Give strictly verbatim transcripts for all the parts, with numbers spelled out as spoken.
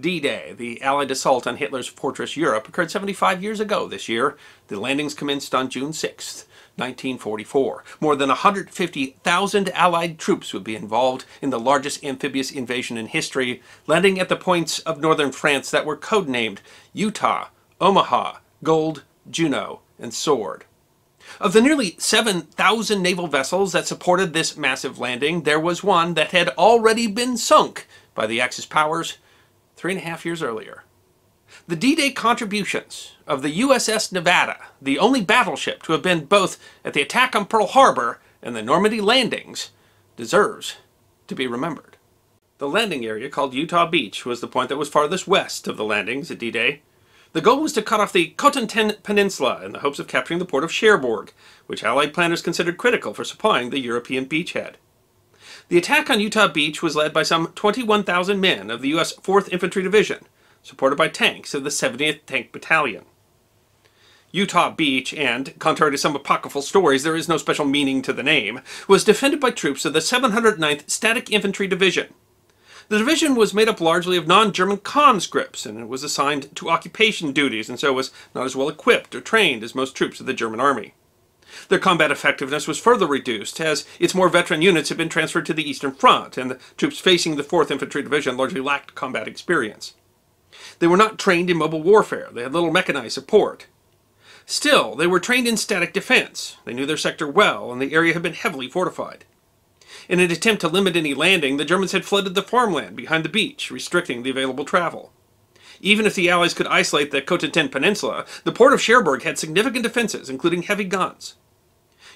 D-Day, the Allied assault on Hitler's fortress Europe, occurred seventy-five years ago this year. The landings commenced on June sixth, nineteen forty-four. More than one hundred fifty thousand Allied troops would be involved in the largest amphibious invasion in history, landing at the points of northern France that were codenamed Utah, Omaha, Gold, Juno, and Sword. Of the nearly seven thousand naval vessels that supported this massive landing, there was one that had already been sunk by the Axis powers three and a half years earlier. The D-Day contributions of the U S S Nevada, the only battleship to have been both at the attack on Pearl Harbor and the Normandy landings, deserves to be remembered. The landing area, called Utah Beach, was the point that was farthest west of the landings at D-Day. The goal was to cut off the Cotentin Peninsula in the hopes of capturing the port of Cherbourg, which Allied planners considered critical for supplying the European beachhead. The attack on Utah Beach was led by some twenty-one thousand men of the U S fourth Infantry Division, supported by tanks of the seventieth Tank Battalion. Utah Beach, and, contrary to some apocryphal stories, there is no special meaning to the name, was defended by troops of the seven hundred ninth Static Infantry Division. The division was made up largely of non-German conscripts, and it was assigned to occupation duties, and so was not as well equipped or trained as most troops of the German army. Their combat effectiveness was further reduced, as its more veteran units had been transferred to the Eastern Front, and the troops facing the fourth Infantry Division largely lacked combat experience. They were not trained in mobile warfare. They had little mechanized support. Still, they were trained in static defense. They knew their sector well, and the area had been heavily fortified. In an attempt to limit any landing, the Germans had flooded the farmland behind the beach, restricting the available travel. Even if the Allies could isolate the Cotentin Peninsula, the port of Cherbourg had significant defenses, including heavy guns.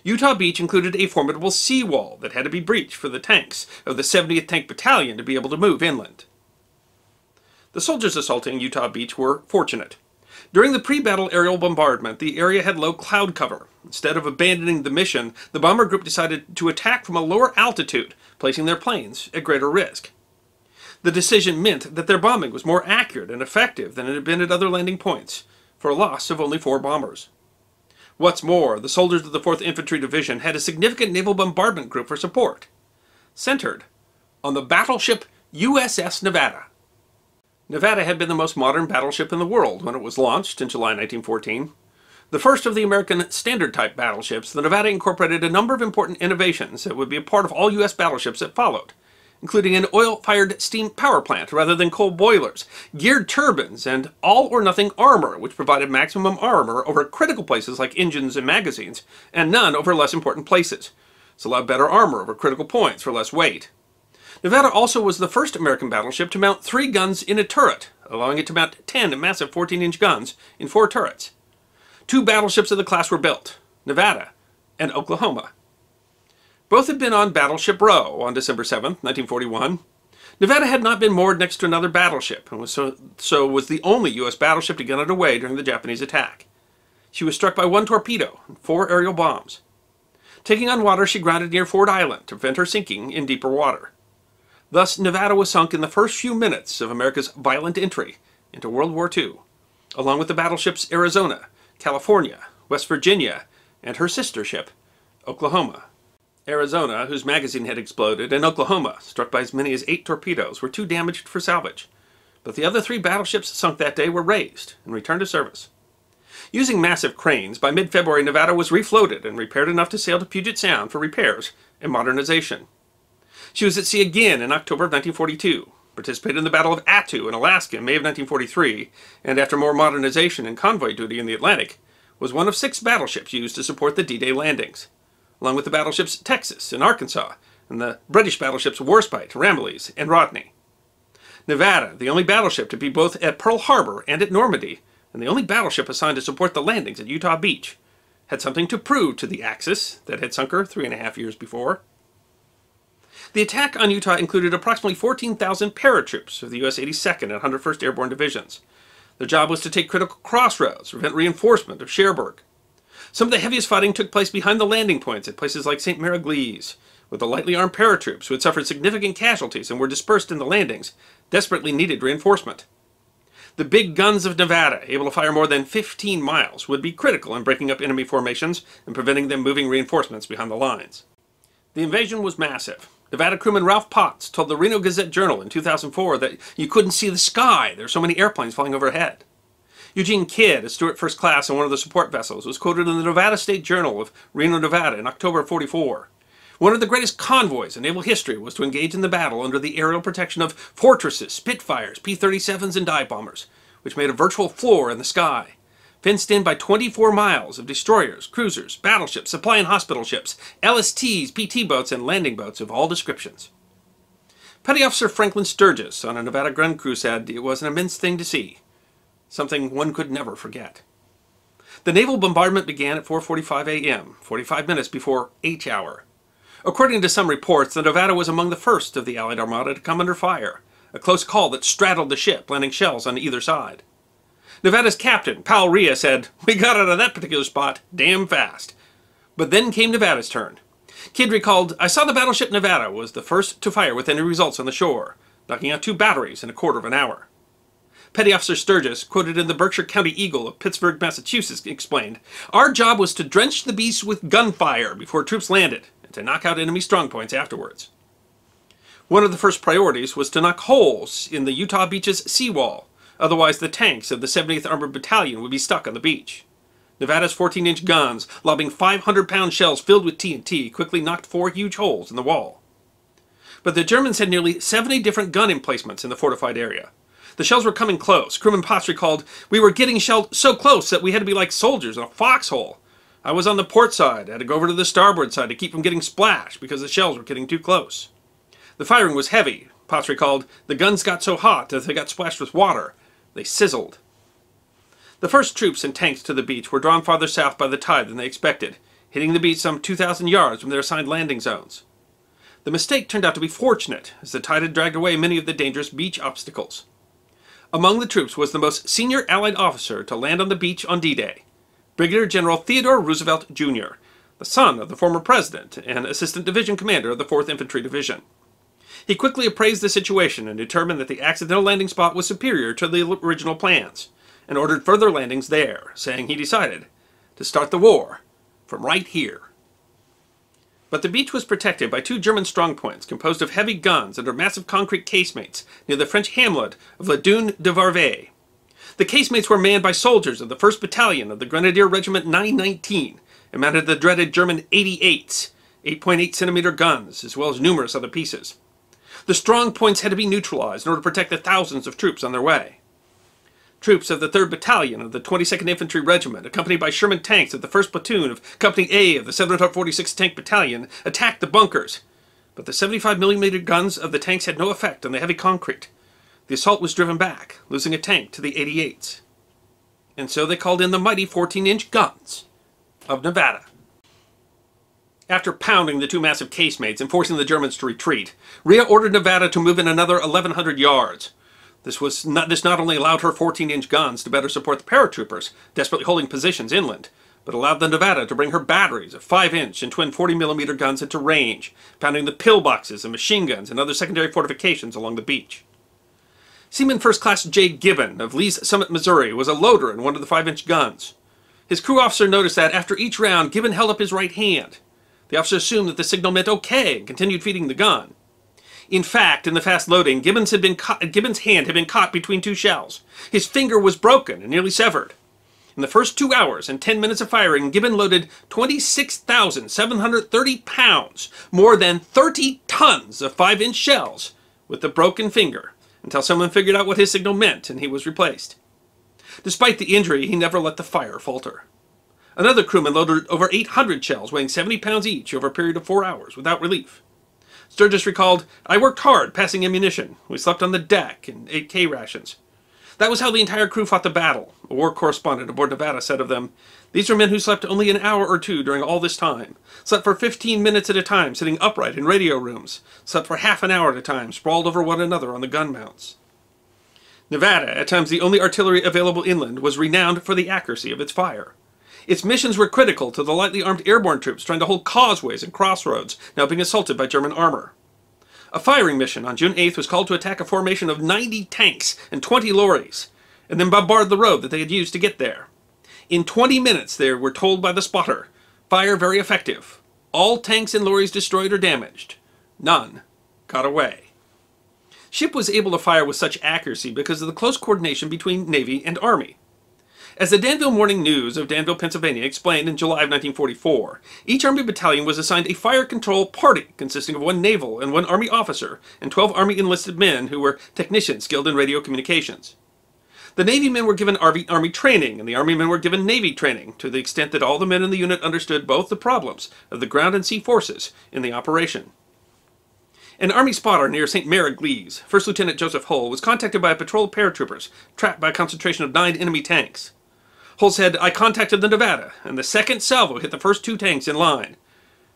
Utah Beach included a formidable seawall that had to be breached for the tanks of the seventieth Tank Battalion to be able to move inland. The soldiers assaulting Utah Beach were fortunate. During the pre-battle aerial bombardment, the area had low cloud cover. Instead of abandoning the mission, the bomber group decided to attack from a lower altitude, placing their planes at greater risk. The decision meant that their bombing was more accurate and effective than it had been at other landing points, for a loss of only four bombers. What's more, the soldiers of the fourth Infantry Division had a significant naval bombardment group for support, centered on the battleship U S S Nevada. Nevada had been the most modern battleship in the world when it was launched in July nineteen fourteen. The first of the American standard-type battleships, the Nevada incorporated a number of important innovations that would be a part of all U S battleships that followed, including an oil-fired steam power plant rather than coal boilers, geared turbines, and all-or-nothing armor, which provided maximum armor over critical places like engines and magazines, and none over less important places. This allowed better armor over critical points for less weight. Nevada also was the first American battleship to mount three guns in a turret, allowing it to mount ten massive fourteen-inch guns in four turrets. Two battleships of the class were built, Nevada and Oklahoma. Both had been on Battleship Row on December seventh, nineteen forty-one. Nevada had not been moored next to another battleship, and was so, so was the only U S battleship to get underway during the Japanese attack. She was struck by one torpedo and four aerial bombs. Taking on water, she grounded near Ford Island to prevent her sinking in deeper water. Thus, Nevada was sunk in the first few minutes of America's violent entry into World War Two, along with the battleships Arizona, California, West Virginia, and her sister ship, Oklahoma. Arizona, whose magazine had exploded, and Oklahoma, struck by as many as eight torpedoes, were too damaged for salvage. But the other three battleships sunk that day were raised and returned to service. Using massive cranes, by mid-February, Nevada was refloated and repaired enough to sail to Puget Sound for repairs and modernization. She was at sea again in October of nineteen forty-two, participated in the Battle of Attu in Alaska in May of nineteen forty-three, and after more modernization and convoy duty in the Atlantic, was one of six battleships used to support the D-Day landings, along with the battleships Texas and Arkansas, and the British battleships Warspite, Ramillies, and Rodney. Nevada, the only battleship to be both at Pearl Harbor and at Normandy, and the only battleship assigned to support the landings at Utah Beach, had something to prove to the Axis that had sunk her three and a half years before. The attack on Utah included approximately fourteen thousand paratroops of the U S eighty-second and one hundred first Airborne Divisions. Their job was to take critical crossroads, prevent reinforcement of Cherbourg. Some of the heaviest fighting took place behind the landing points at places like Sainte-Mère-Église, with the lightly armed paratroops who had suffered significant casualties and were dispersed in the landings, desperately needed reinforcement. The big guns of Nevada, able to fire more than fifteen miles, would be critical in breaking up enemy formations and preventing them moving reinforcements behind the lines. The invasion was massive. Nevada crewman Ralph Potts told the Reno Gazette Journal in two thousand four that you couldn't see the sky. There were so many airplanes flying overhead. Eugene Kidd, a Stewart First Class on one of the support vessels, was quoted in the Nevada State Journal of Reno, Nevada in October of forty-four. One of the greatest convoys in naval history was to engage in the battle under the aerial protection of fortresses, Spitfires, P thirty-sevens, and dive bombers, which made a virtual floor in the sky, fenced in by twenty-four miles of destroyers, cruisers, battleships, supply and hospital ships, L S Ts, P T boats, and landing boats of all descriptions. Petty Officer Franklin Sturgis on a Nevada gun crew said it was an immense thing to see, something one could never forget. The naval bombardment began at four forty-five a m, forty-five minutes before H hour. According to some reports, the Nevada was among the first of the Allied Armada to come under fire, a close call that straddled the ship, landing shells on either side. Nevada's captain, Powell Rhea, said, "We got out of that particular spot damn fast." But then came Nevada's turn. Kidd recalled, "I saw the battleship Nevada was the first to fire with any results on the shore, knocking out two batteries in a quarter of an hour." Petty Officer Sturgis, quoted in the Berkshire County Eagle of Pittsburgh, Massachusetts, explained, "Our job was to drench the beast with gunfire before troops landed, and to knock out enemy strongpoints afterwards." One of the first priorities was to knock holes in the Utah Beach's seawall. Otherwise, the tanks of the seventieth Armored Battalion would be stuck on the beach. Nevada's fourteen-inch guns, lobbing five hundred pound shells filled with T N T, quickly knocked four huge holes in the wall. But the Germans had nearly seventy different gun emplacements in the fortified area. The shells were coming close. Crewman Potts recalled, "We were getting shelled so close that we had to be like soldiers in a foxhole. I was on the port side. I had to go over to the starboard side to keep from getting splashed because the shells were getting too close." The firing was heavy. Potts recalled, "The guns got so hot that they got splashed with water. They sizzled." The first troops and tanks to the beach were drawn farther south by the tide than they expected, hitting the beach some two thousand yards from their assigned landing zones. The mistake turned out to be fortunate, as the tide had dragged away many of the dangerous beach obstacles. Among the troops was the most senior Allied officer to land on the beach on D-Day, Brigadier General Theodore Roosevelt, Junior, the son of the former president and assistant division commander of the fourth Infantry Division. He quickly appraised the situation and determined that the accidental landing spot was superior to the original plans, and ordered further landings there, saying he decided to start the war from right here. But the beach was protected by two German strongpoints composed of heavy guns under massive concrete casemates near the French hamlet of La Dune de Varves. The casemates were manned by soldiers of the first Battalion of the Grenadier Regiment nine nineteen and mounted the dreaded German eighty-eights, eight point eight centimeter guns, as well as numerous other pieces. The strong points had to be neutralized in order to protect the thousands of troops on their way. Troops of the third Battalion of the twenty-second Infantry Regiment, accompanied by Sherman tanks of the first Platoon of Company A of the seven forty-sixth Tank Battalion, attacked the bunkers, but the seventy-five millimeter guns of the tanks had no effect on the heavy concrete. The assault was driven back, losing a tank to the eighty-eights. And so they called in the mighty fourteen-inch guns of Nevada. After pounding the two massive casemates and forcing the Germans to retreat, Rhea ordered Nevada to move in another eleven hundred yards. This was not, this not only allowed her fourteen-inch guns to better support the paratroopers, desperately holding positions inland, but allowed the Nevada to bring her batteries of five-inch and twin forty millimeter guns into range, pounding the pillboxes and machine guns and other secondary fortifications along the beach. Seaman First Class J. Gibbon of Lee's Summit, Missouri, was a loader in one of the five-inch guns. His crew officer noticed that after each round, Gibbon held up his right hand. The officer assumed that the signal meant okay and continued feeding the gun. In fact, in the fast loading, Gibbons had been caught, Gibbons' hand had been caught between two shells. His finger was broken and nearly severed. In the first two hours and ten minutes of firing, Gibbon loaded twenty-six thousand seven hundred thirty pounds, more than thirty tons of five-inch shells, with the broken finger, until someone figured out what his signal meant and he was replaced. Despite the injury, he never let the fire falter. Another crewman loaded over eight hundred shells, weighing seventy pounds each over a period of four hours, without relief. Sturgis recalled, "I worked hard, passing ammunition. We slept on the deck and ate K rations." That was how the entire crew fought the battle. A war correspondent aboard Nevada said of them, "These were men who slept only an hour or two during all this time, slept for fifteen minutes at a time, sitting upright in radio rooms, slept for half an hour at a time, sprawled over one another on the gun mounts." Nevada, at times the only artillery available inland, was renowned for the accuracy of its fire. Its missions were critical to the lightly armed airborne troops trying to hold causeways and crossroads now being assaulted by German armor. A firing mission on June eighth was called to attack a formation of ninety tanks and twenty lorries, and then bombard the road that they had used to get there. In twenty minutes, they were told by the spotter, "Fire very effective. All tanks and lorries destroyed or damaged. None got away. Ship was able to fire with such accuracy because of the close coordination between Navy and Army. As the Danville Morning News of Danville, Pennsylvania explained in July of nineteen forty-four, each Army battalion was assigned a fire control party consisting of one naval and one Army officer and twelve Army enlisted men who were technicians skilled in radio communications. The Navy men were given Army training, and the Army men were given Navy training, to the extent that all the men in the unit understood both the problems of the ground and sea forces in the operation. An Army spotter near Sainte-Mère-Église, First Lieutenant Joseph Hull, was contacted by a patrol of paratroopers trapped by a concentration of nine enemy tanks. Hull said, "I contacted the Nevada, and the second salvo hit the first two tanks in line.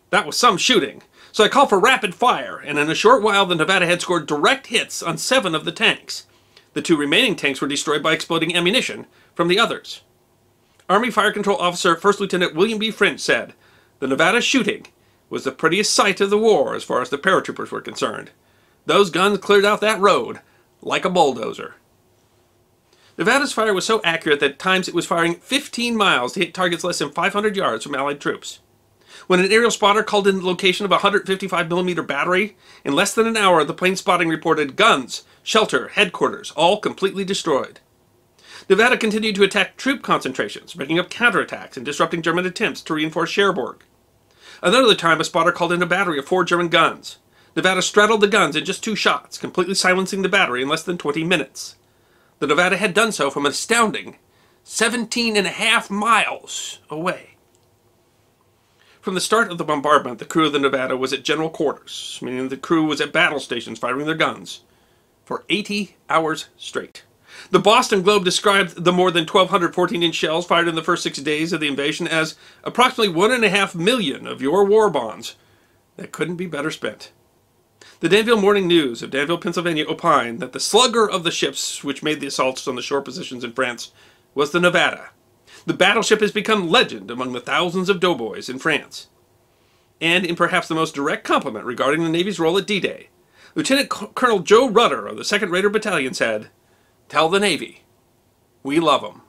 That was some shooting, so I called for rapid fire, and in a short while the Nevada had scored direct hits on seven of the tanks. The two remaining tanks were destroyed by exploding ammunition from the others." Army Fire Control Officer First Lieutenant William B. French said, "The Nevada shooting was the prettiest sight of the war as far as the paratroopers were concerned. Those guns cleared out that road like a bulldozer." Nevada's fire was so accurate that at times it was firing fifteen miles to hit targets less than five hundred yards from Allied troops. When an aerial spotter called in the location of a one hundred fifty-five millimeter battery, in less than an hour the plane spotting reported guns, shelter, headquarters, all completely destroyed. Nevada continued to attack troop concentrations, breaking up counterattacks and disrupting German attempts to reinforce Cherbourg. Another time, a spotter called in a battery of four German guns. Nevada straddled the guns in just two shots, completely silencing the battery in less than twenty minutes. The Nevada had done so from an astounding seventeen and a half miles away. From the start of the bombardment, the crew of the Nevada was at general quarters, meaning the crew was at battle stations firing their guns for eighty hours straight. The Boston Globe described the more than twelve hundred fourteen inch shells fired in the first six days of the invasion as approximately one and a half million of your war bonds that couldn't be better spent. The Danville Morning News of Danville, Pennsylvania opined that the slugger of the ships which made the assaults on the shore positions in France was the Nevada. The battleship has become legend among the thousands of doughboys in France. And in perhaps the most direct compliment regarding the Navy's role at D-Day, Lieutenant Colonel Joe Rudder of the second Raider Battalion said, "Tell the Navy, we love them."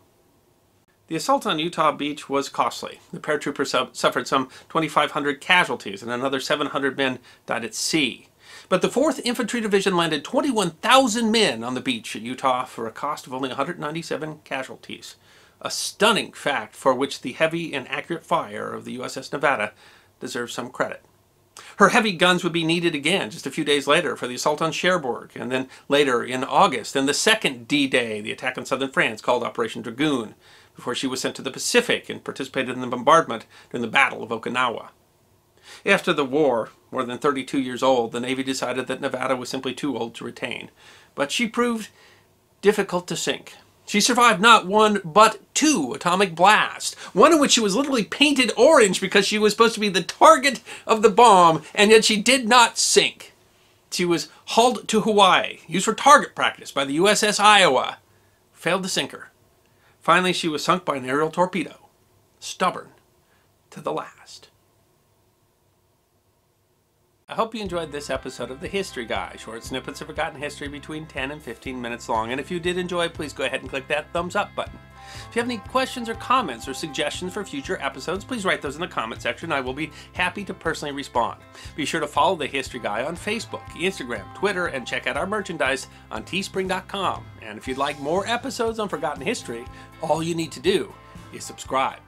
The assault on Utah Beach was costly. The paratroopers su suffered some twenty-five hundred casualties and another seven hundred men died at sea. But the fourth Infantry Division landed twenty-one thousand men on the beach at Utah for a cost of only one hundred ninety-seven casualties. A stunning fact for which the heavy and accurate fire of the U S S Nevada deserves some credit. Her heavy guns would be needed again just a few days later for the assault on Cherbourg, and then later in August, and the second D-Day, the attack on southern France called Operation Dragoon, before she was sent to the Pacific and participated in the bombardment during the Battle of Okinawa. After the war, more than thirty-two years old, the Navy decided that Nevada was simply too old to retain, but she proved difficult to sink. She survived not one, but two atomic blasts, one in which she was literally painted orange because she was supposed to be the target of the bomb, and yet she did not sink. She was hauled to Hawaii, used for target practice by the U S S Iowa, failed to sink her. Finally, she was sunk by an aerial torpedo, stubborn to the last. I hope you enjoyed this episode of The History Guy, short snippets of forgotten history between ten and fifteen minutes long, and if you did enjoy, please go ahead and click that thumbs up button. If you have any questions or comments or suggestions for future episodes, please write those in the comment section. I will be happy to personally respond. Be sure to follow The History Guy on Facebook, Instagram, Twitter, and check out our merchandise on teespring dot com. And if you'd like more episodes on forgotten history, all you need to do is subscribe.